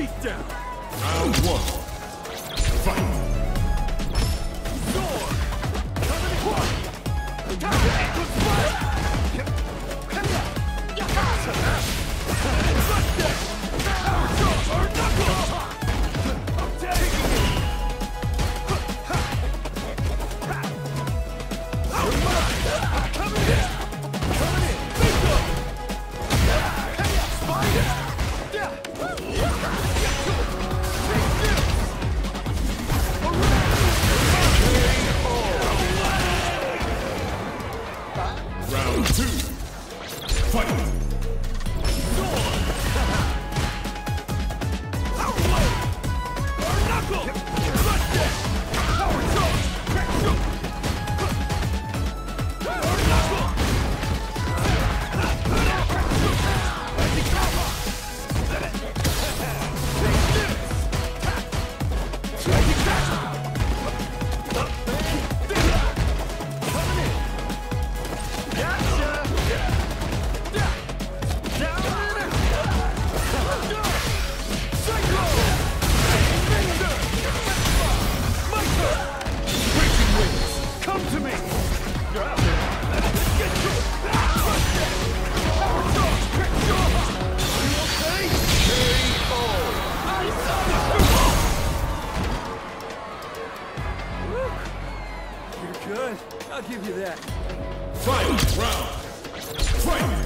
Beat down. Round one. Fight. Sword. Coming one. Attack it with fire. Our jaws are knuckles. I'm taking it. Our mind. Coming in. Coming in. Face up. Spider. Round two. Fight. Our way. Our knuckle. Our jaws. Our knuckle. I'll give you that. Fight round. Fight.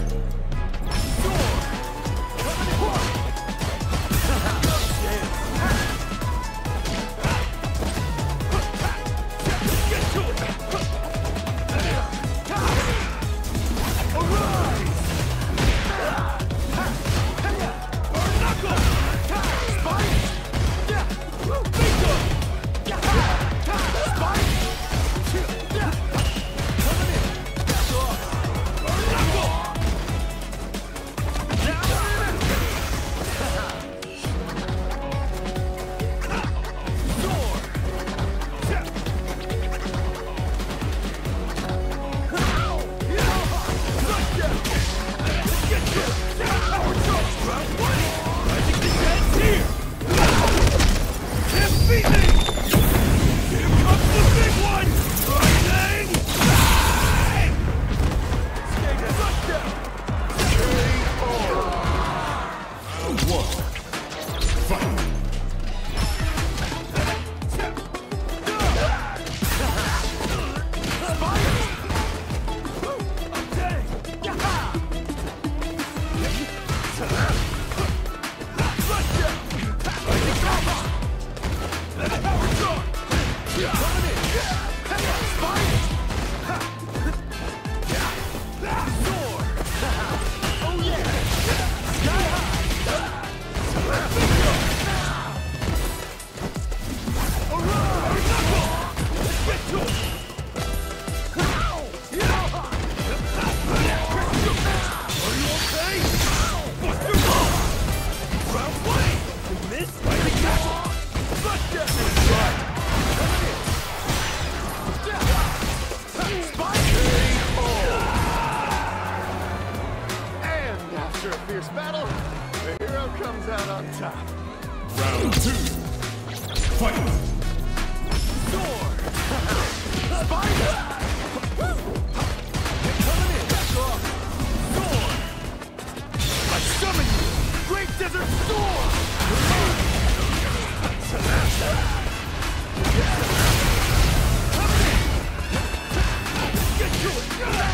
Battle, the hero comes out on top. Round two. Fight. Sword. Spider. Coming in. Sword. I summon you. Great Desert Storm. Coming in. Get to it. Fight!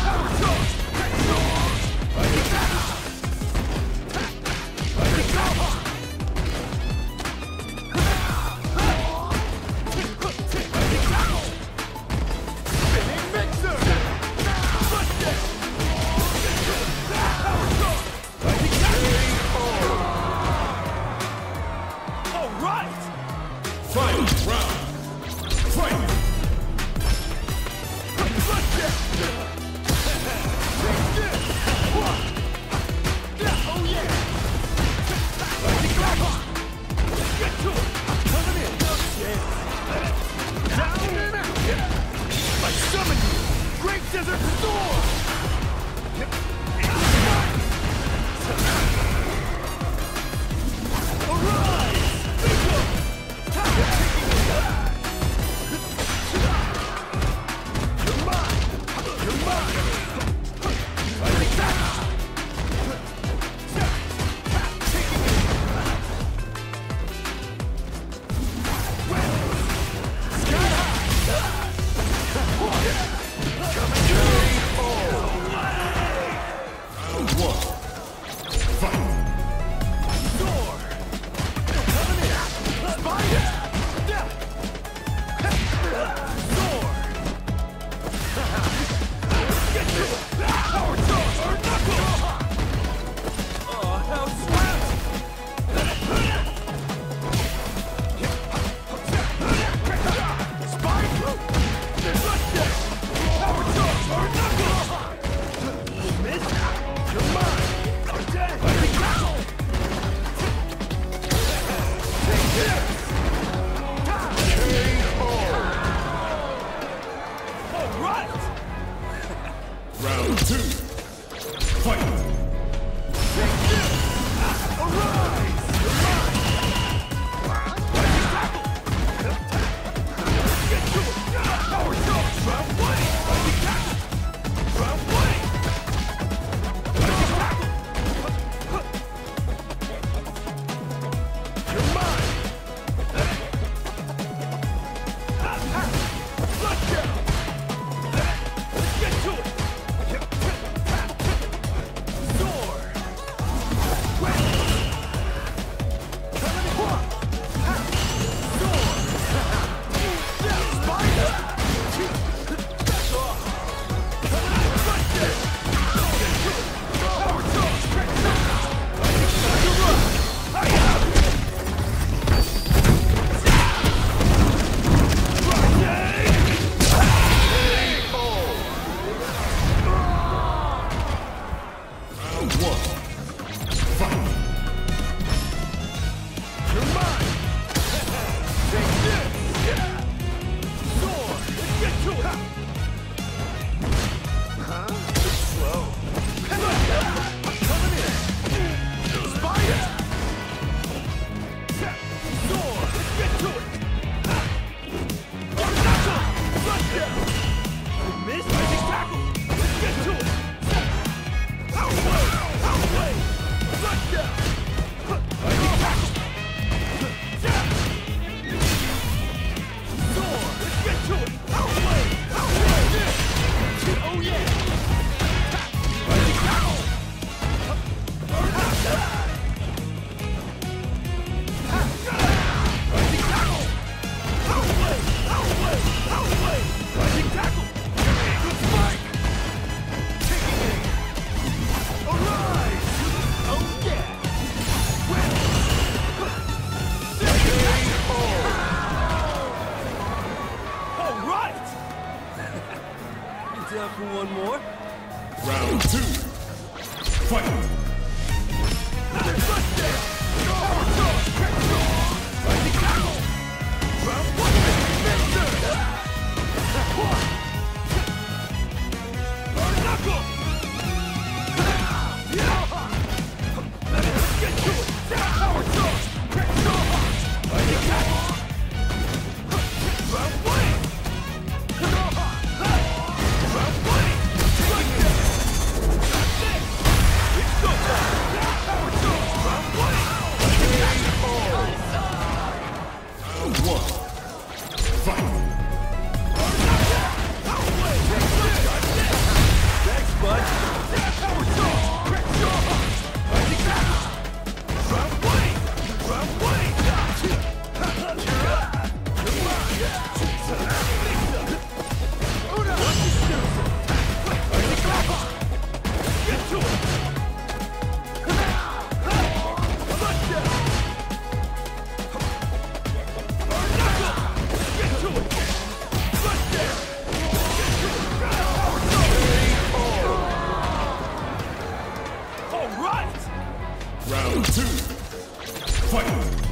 Round 2, fight!